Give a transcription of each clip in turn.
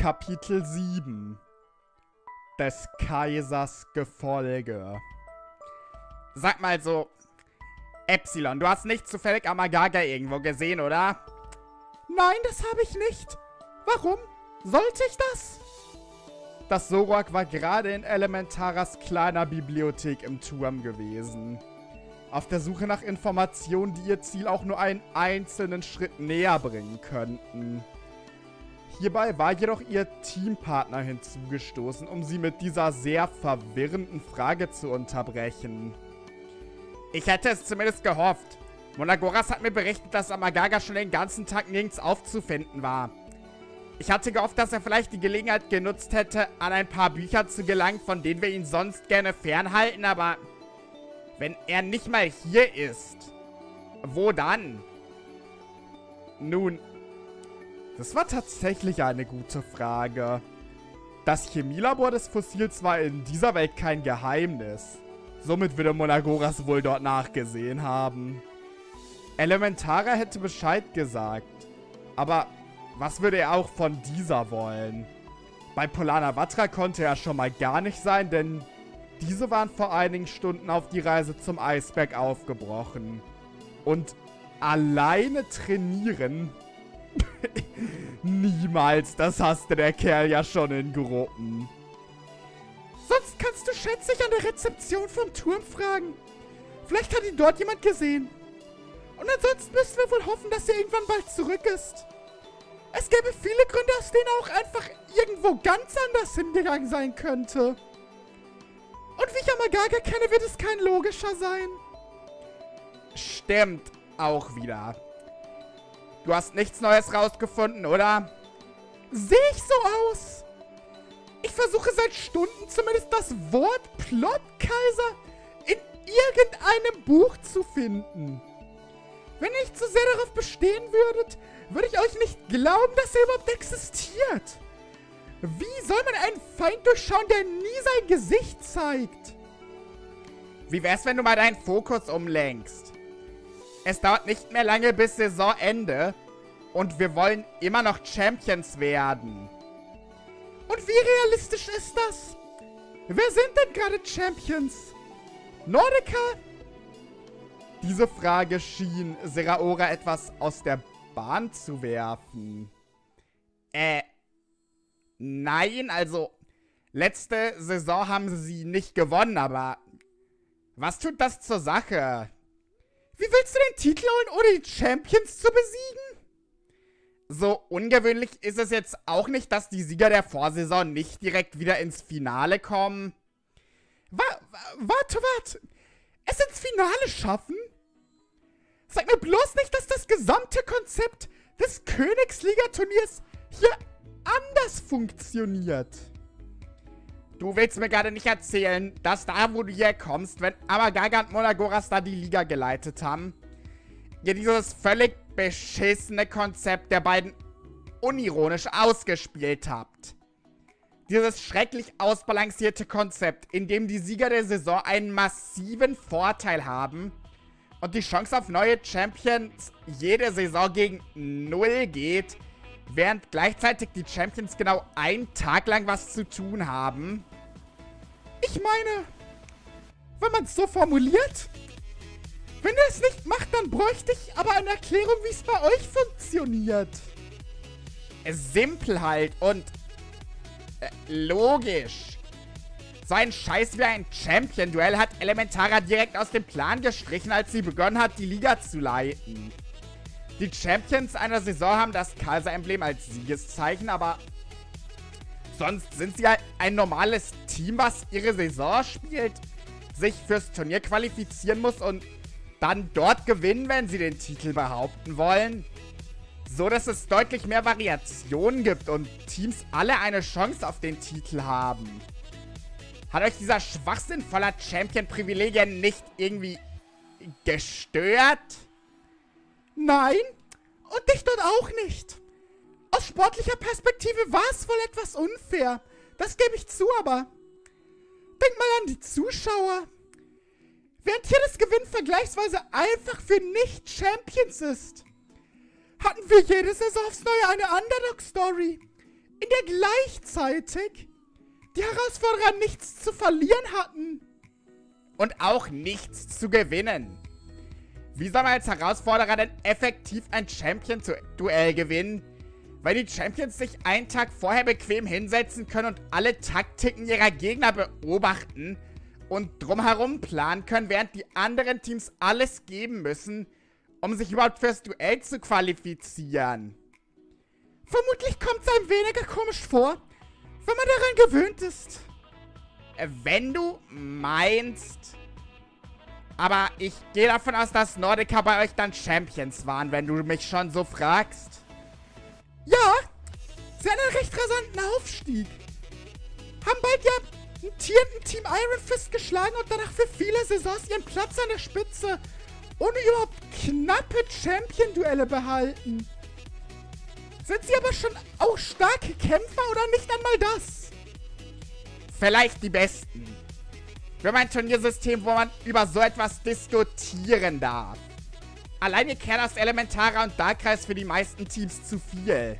Kapitel 7 des Kaisers Gefolge. Sag mal so, Epsilon, du hast nicht zufällig Amagaga irgendwo gesehen, oder? Nein, das habe ich nicht. Warum? Sollte ich das? Das Zoroark war gerade in Elementaras kleiner Bibliothek im Turm gewesen. Auf der Suche nach Informationen, die ihr Ziel auch nur einen einzelnen Schritt näher bringen könnten. Hierbei war jedoch ihr Teampartner hinzugestoßen, um sie mit dieser sehr verwirrenden Frage zu unterbrechen. Ich hätte es zumindest gehofft. Monagoras hat mir berichtet, dass Amagaga schon den ganzen Tag nirgends aufzufinden war. Ich hatte gehofft, dass er vielleicht die Gelegenheit genutzt hätte, an ein paar Bücher zu gelangen, von denen wir ihn sonst gerne fernhalten, aber... wenn er nicht mal hier ist, wo dann? Nun, das war tatsächlich eine gute Frage. Das Chemielabor des Fossils war in dieser Welt kein Geheimnis. Somit würde Monagoras wohl dort nachgesehen haben. Elementara hätte Bescheid gesagt. Aber was würde er auch von dieser wollen? Bei Polana Watra konnte er schon mal gar nicht sein, denn... diese waren vor einigen Stunden auf die Reise zum Eisberg aufgebrochen. Und alleine trainieren? Niemals, das hasste der Kerl ja schon in Gruppen. Sonst kannst du schätzlich an der Rezeption vom Turm fragen. Vielleicht hat ihn dort jemand gesehen. Und ansonsten müssen wir wohl hoffen, dass er irgendwann bald zurück ist. Es gäbe viele Gründe, aus denen er auch einfach irgendwo ganz anders hingegangen sein könnte. Und wie ich Amagaga kenne, wird es kein logischer sein. Stimmt auch wieder. Du hast nichts Neues rausgefunden, oder? Sehe ich so aus? Ich versuche seit Stunden zumindest das Wort Plotkaiser in irgendeinem Buch zu finden. Wenn ihr nicht so sehr darauf bestehen würdet, würde ich euch nicht glauben, dass er überhaupt existiert. Wie soll man einen Feind durchschauen, der nie sein Gesicht zeigt? Wie wär's, wenn du mal deinen Fokus umlenkst? Es dauert nicht mehr lange bis Saisonende und wir wollen immer noch Champions werden. Und wie realistisch ist das? Wer sind denn gerade Champions? Nordica? Diese Frage schien Seraora etwas aus der Bahn zu werfen. Nein, also, letzte Saison haben sie nicht gewonnen, aber was tut das zur Sache? Wie willst du den Titel holen, ohne die Champions zu besiegen? So ungewöhnlich ist es jetzt auch nicht, dass die Sieger der Vorsaison nicht direkt wieder ins Finale kommen. Warte. Es ins Finale schaffen? Sag mir bloß nicht, dass das gesamte Konzept des Königsliga-Turniers hier anders funktioniert. Du willst mir gerade nicht erzählen, dass da, wo du hier kommst, wenn Amagaga und Monagoras da die Liga geleitet haben, dir dieses völlig beschissene Konzept der beiden unironisch ausgespielt habt. Dieses schrecklich ausbalancierte Konzept, in dem die Sieger der Saison einen massiven Vorteil haben und die Chance auf neue Champions jede Saison gegen null geht, während gleichzeitig die Champions genau einen Tag lang was zu tun haben. Ich meine, wenn man es so formuliert, wenn ihr es nicht macht, dann bräuchte ich aber eine Erklärung, wie es bei euch funktioniert. Simpel halt und logisch. So ein Scheiß wie ein Champion-Duell hat Elementara direkt aus dem Plan gestrichen, als sie begonnen hat, die Liga zu leiten. Die Champions einer Saison haben das Kaiser-Emblem als Siegeszeichen, aber sonst sind sie halt ein normales Team, was ihre Saison spielt, sich fürs Turnier qualifizieren muss und dann dort gewinnen, wenn sie den Titel behaupten wollen. So, dass es deutlich mehr Variationen gibt und Teams alle eine Chance auf den Titel haben. Hat euch dieser Schwachsinn voller Champion-Privilegien nicht irgendwie gestört? Nein, und dich dort auch nicht. Aus sportlicher Perspektive war es wohl etwas unfair. Das gebe ich zu, aber denk mal an die Zuschauer. Während hier das Gewinn vergleichsweise einfach für Nicht-Champions ist, hatten wir jede Saison aufs Neue eine Underdog-Story, in der gleichzeitig die Herausforderer nichts zu verlieren hatten. Und auch nichts zu gewinnen. Wie soll man als Herausforderer denn effektiv ein Champion-Duell gewinnen? Weil die Champions sich einen Tag vorher bequem hinsetzen können und alle Taktiken ihrer Gegner beobachten und drumherum planen können, während die anderen Teams alles geben müssen, um sich überhaupt fürs Duell zu qualifizieren. Vermutlich kommt es einem weniger komisch vor, wenn man daran gewöhnt ist. Wenn du meinst... Aber ich gehe davon aus, dass Nordica bei euch dann Champions waren, wenn du mich schon so fragst. Ja, sie hatten einen recht rasanten Aufstieg. Haben bald ja ein Team Iron Fist geschlagen und danach für viele Saisons ihren Platz an der Spitze ohne überhaupt knappe Champion-Duelle behalten. Sind sie aber schon auch starke Kämpfer oder nicht einmal das? Vielleicht die Besten. Wir haben ein Turniersystem, wo man über so etwas diskutieren darf. Allein die Kerl aus Elementara und Darkrai ist für die meisten Teams zu viel.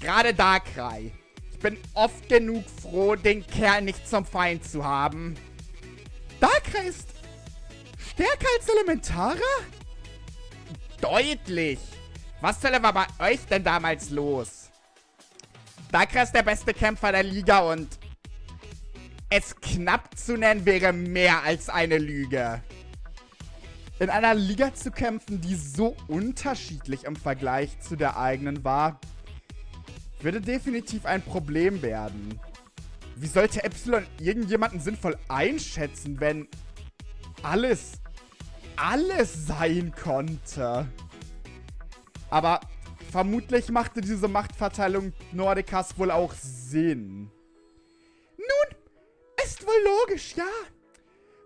Gerade Darkrai. Ich bin oft genug froh, den Kerl nicht zum Feind zu haben. Darkrai ist stärker als Elementara? Deutlich. Was zur Hölle war bei euch denn damals los? Darkrai ist der beste Kämpfer der Liga und... es knapp zu nennen wäre mehr als eine Lüge. In einer Liga zu kämpfen, die so unterschiedlich im Vergleich zu der eigenen war, würde definitiv ein Problem werden. Wie sollte Epsilon irgendjemanden sinnvoll einschätzen, wenn alles sein konnte? Aber vermutlich machte diese Machtverteilung Nordicas wohl auch Sinn. Nun, ist wohl logisch, ja.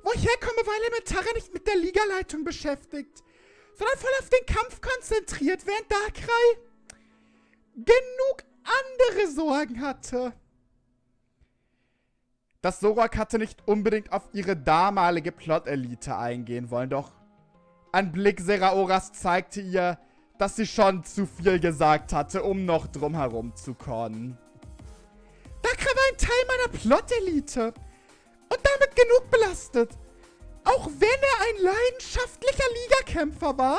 Wo ich herkomme, war Elementara nicht mit der Ligaleitung beschäftigt, sondern voll auf den Kampf konzentriert, während Darkrai genug andere Sorgen hatte. Das Zoroark hatte nicht unbedingt auf ihre damalige Plot-Elite eingehen wollen, doch ein Blick Seraoras zeigte ihr, dass sie schon zu viel gesagt hatte, um noch drumherum zu kommen. Darkrai war ein Teil meiner Plot-Elite und damit genug belastet, auch wenn er ein leidenschaftlicher Ligakämpfer war.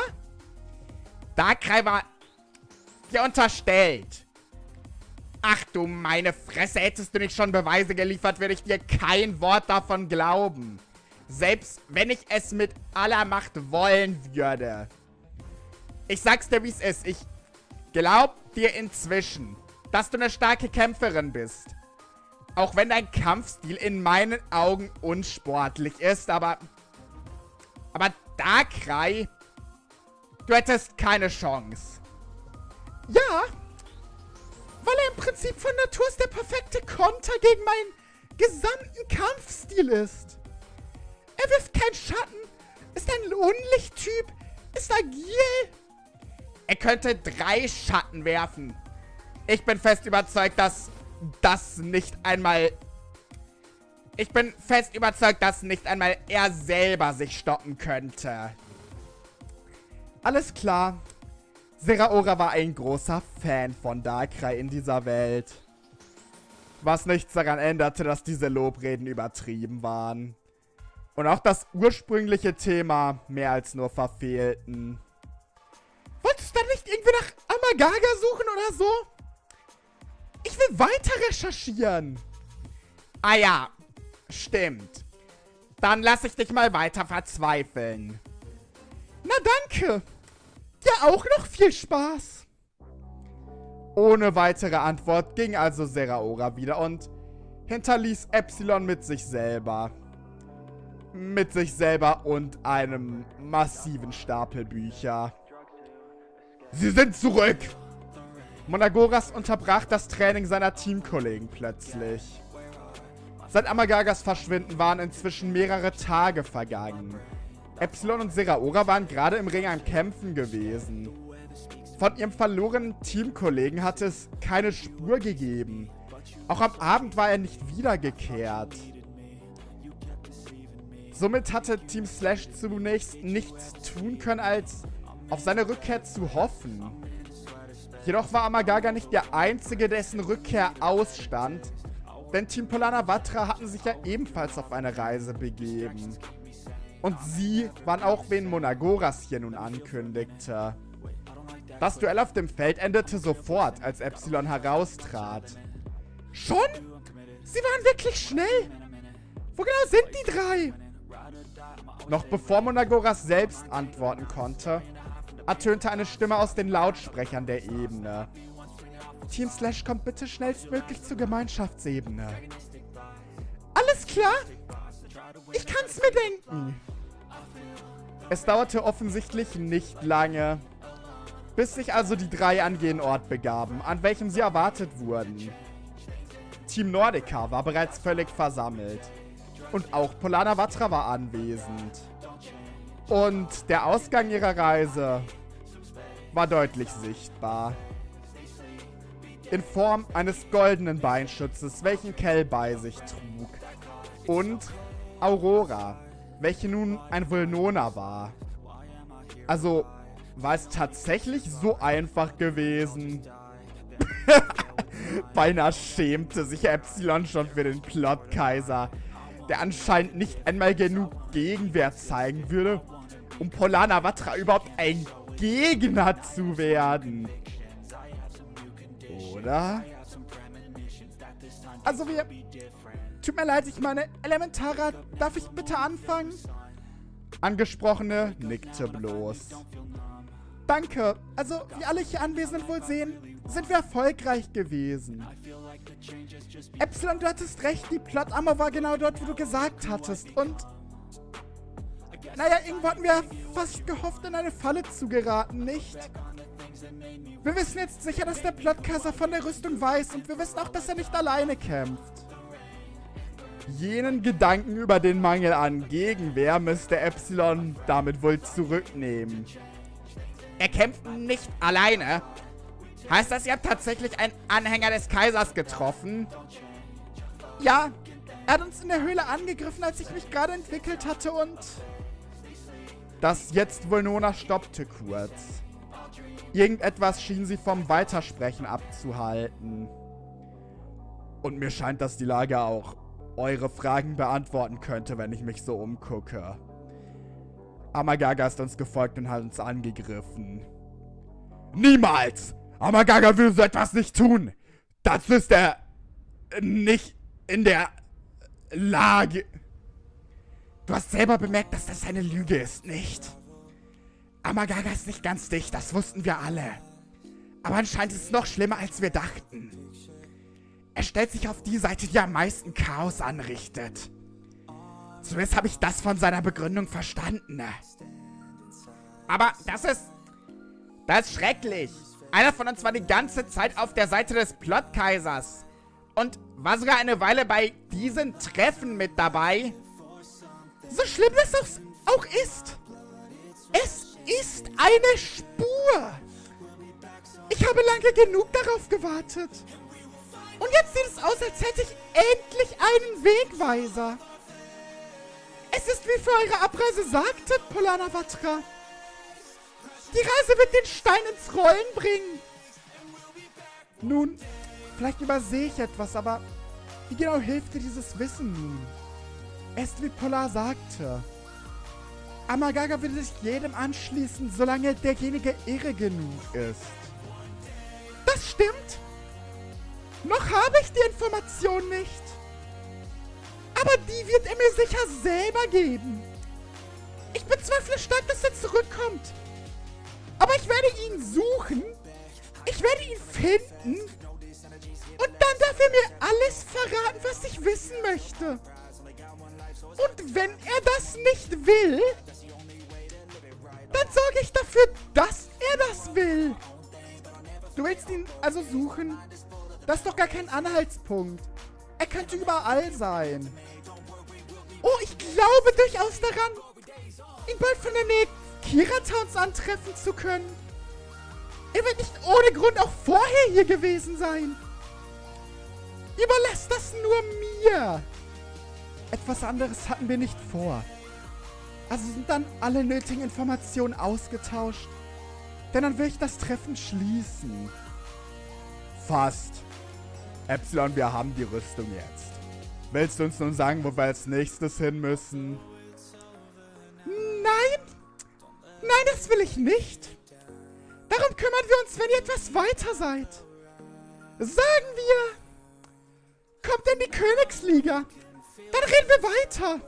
Darkrai war dir unterstellt. Ach du meine Fresse, hättest du nicht schon Beweise geliefert, würde ich dir kein Wort davon glauben. Selbst wenn ich es mit aller Macht wollen würde. Ich sag's dir, wie es ist. Ich glaub dir inzwischen, dass du eine starke Kämpferin bist. Auch wenn dein Kampfstil in meinen Augen unsportlich ist, aber Darkrai, du hättest keine Chance. Ja, weil er im Prinzip von Natur aus der perfekte Konter gegen meinen gesamten Kampfstil ist. Er wirft keinen Schatten, ist ein Unlichttyp, ist agil. Er könnte 3 Schatten werfen. Ich bin fest überzeugt, dass... nicht einmal er selber sich stoppen könnte. Alles klar. Seraora war ein großer Fan von Darkrai in dieser Welt. Was nichts daran änderte, dass diese Lobreden übertrieben waren. Und auch das ursprüngliche Thema mehr als nur verfehlten. Wolltest du dann nicht irgendwie nach Amagaga suchen oder so? Ich will weiter recherchieren. Ah ja, stimmt. Dann lass ich dich mal weiter verzweifeln. Na danke. Ja, auch noch viel Spaß. Ohne weitere Antwort ging also Seraora wieder und hinterließ Epsilon mit sich selber. Mit sich selber und einem massiven Stapel Bücher. Sie sind zurück! Monagoras unterbrach das Training seiner Teamkollegen plötzlich. Seit Amagagas Verschwinden waren inzwischen mehrere Tage vergangen. Epsilon und Seraora waren gerade im Ring am Kämpfen gewesen. Von ihrem verlorenen Teamkollegen hatte es keine Spur gegeben. Auch am Abend war er nicht wiedergekehrt. Somit hatte Team Slash zunächst nichts tun können, als auf seine Rückkehr zu hoffen. Jedoch war Amagaga nicht der einzige, dessen Rückkehr ausstand, denn Team Polana Watra hatten sich ja ebenfalls auf eine Reise begeben. Und sie waren auch, wen Monagoras hier nun ankündigte. Das Duell auf dem Feld endete sofort, als Epsilon heraustrat. Schon? Sie waren wirklich schnell? Wo genau sind die drei? Noch bevor Monagoras selbst antworten konnte, ertönte eine Stimme aus den Lautsprechern der Ebene. Team Slash kommt bitte schnellstmöglich zur Gemeinschaftsebene. Alles klar? Ich kann's mir denken. Es dauerte offensichtlich nicht lange, bis sich also die drei an jenen Ort begaben, an welchem sie erwartet wurden. Team Nordica war bereits völlig versammelt. Und auch Polana Watra war anwesend. Und der Ausgang ihrer Reise war deutlich sichtbar. In Form eines goldenen Beinschützes, welchen Kell bei sich trug. Und Aurora, welche nun ein Vulnona war. Also, war es tatsächlich so einfach gewesen? Beinahe schämte sich Epsilon schon für den Plotkaiser, der anscheinend nicht einmal genug Gegenwehr zeigen würde, um Polana Watra überhaupt ein Gegner zu werden. Oder? Also wir... Tut mir leid, ich meine, Elementara, darf ich bitte anfangen? Angesprochene nickte bloß. Danke. Also, wie alle hier Anwesenden wohl sehen, sind wir erfolgreich gewesen. Epsilon, du hattest recht, die Blood Armour war genau dort, wo du gesagt hattest. Und, naja, irgendwo hatten wir fast gehofft, in eine Falle zu geraten, nicht? Wir wissen jetzt sicher, dass der Plotkaiser von der Rüstung weiß und wir wissen auch, dass er nicht alleine kämpft. Jenen Gedanken über den Mangel an Gegenwehr müsste Epsilon damit wohl zurücknehmen. Er kämpft nicht alleine. Heißt das, ihr habt tatsächlich einen Anhänger des Kaisers getroffen? Ja, er hat uns in der Höhle angegriffen, als ich mich gerade entwickelt hatte und... Das jetzt Vulnona stoppte kurz. Irgendetwas schien sie vom Weitersprechen abzuhalten. Und mir scheint, dass die Lage auch eure Fragen beantworten könnte, wenn ich mich so umgucke. Amagaga ist uns gefolgt und hat uns angegriffen. Niemals! Amagaga will so etwas nicht tun! Dazu ist er nicht in der Lage. Du hast selber bemerkt, dass das eine Lüge ist, nicht? Amagaga ist nicht ganz dicht, das wussten wir alle. Aber anscheinend ist es noch schlimmer, als wir dachten. Er stellt sich auf die Seite, die am meisten Chaos anrichtet. Zumindest habe ich das von seiner Begründung verstanden. Aber das ist schrecklich. Einer von uns war die ganze Zeit auf der Seite des Plotkaisers. Und war sogar eine Weile bei diesen Treffen mit dabei. So schlimm das auch ist. Es ist eine Spur. Ich habe lange genug darauf gewartet. Und jetzt sieht es aus, als hätte ich endlich einen Wegweiser. Es ist wie für eure Abreise sagtet, Polana Watra. Die Reise wird den Stein ins Rollen bringen. Nun, vielleicht übersehe ich etwas, aber wie genau hilft dir dieses Wissen nun? Es ist wie Polar sagte. Amagaga würde sich jedem anschließen, solange derjenige irre genug ist. Das stimmt. Noch habe ich die Information nicht. Aber die wird er mir sicher selber geben. Ich bezweifle stark, dass er zurückkommt. Aber ich werde ihn suchen. Ich werde ihn finden. Und dann darf er mir alles verraten, was ich wissen möchte. Und wenn er das nicht will, dann sorge ich dafür, dass er das will. Du willst ihn also suchen? Das ist doch gar kein Anhaltspunkt. Er könnte überall sein. Oh, ich glaube durchaus daran, ihn bald von der Nähe Kira Towns antreffen zu können. Er wird nicht ohne Grund auch vorher hier gewesen sein. Überlass das nur mir. Etwas anderes hatten wir nicht vor. Also sind dann alle nötigen Informationen ausgetauscht. Denn dann will ich das Treffen schließen. Fast. Epsilon, wir haben die Rüstung jetzt. Willst du uns nun sagen, wo wir als nächstes hin müssen? Nein! Nein, das will ich nicht! Darum kümmern wir uns, wenn ihr etwas weiter seid. Sagen wir, kommt in die Königsliga. Dann reden wir weiter.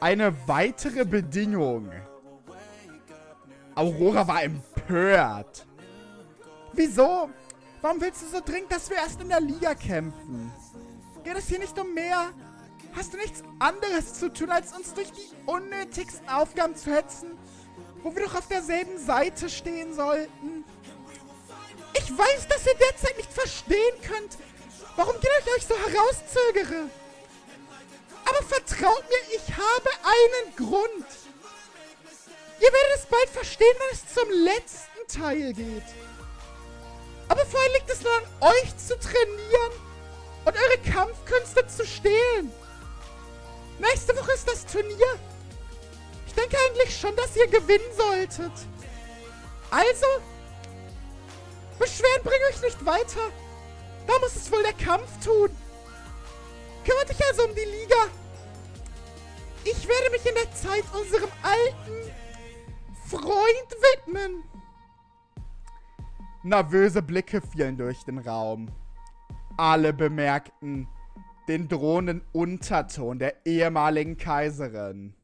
Eine weitere Bedingung. Aurora war empört. Wieso? Warum willst du so dringend, dass wir erst in der Liga kämpfen? Geht es hier nicht um mehr? Hast du nichts anderes zu tun, als uns durch die unnötigsten Aufgaben zu hetzen, wo wir doch auf derselben Seite stehen sollten? Ich weiß, dass ihr derzeit nicht verstehen könnt, warum ich euch so herauszögere. Aber vertraut mir, ich habe einen Grund. Ihr werdet es bald verstehen, wenn es zum letzten Teil geht. Aber vorher liegt es nur an euch zu trainieren und eure Kampfkünste zu stehlen. Nächste Woche ist das Turnier. Ich denke eigentlich schon, dass ihr gewinnen solltet. Also, Beschwerden bringen euch nicht weiter. Da muss es wohl der Kampf tun. Kümmert euch also um die Liga. Ich werde mich in der Zeit unserem alten Freund widmen. Nervöse Blicke fielen durch den Raum. Alle bemerkten den drohenden Unterton der ehemaligen Kaiserin.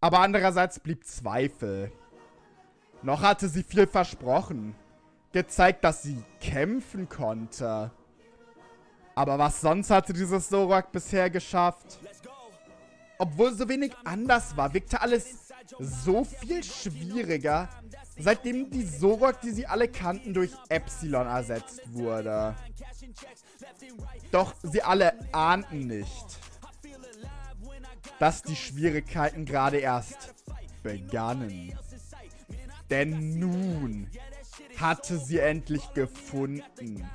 Aber andererseits blieb Zweifel. Noch hatte sie viel versprochen, gezeigt, dass sie kämpfen konnte. Aber was sonst hatte dieses Zorak bisher geschafft? Obwohl so wenig anders war, wirkte alles so viel schwieriger, seitdem die Zorak, die sie alle kannten, durch Epsilon ersetzt wurde. Doch sie alle ahnten nicht, dass die Schwierigkeiten gerade erst begannen. Denn nun hatte sie endlich gefunden,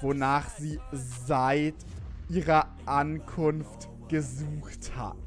wonach sie seit ihrer Ankunft gesucht hat.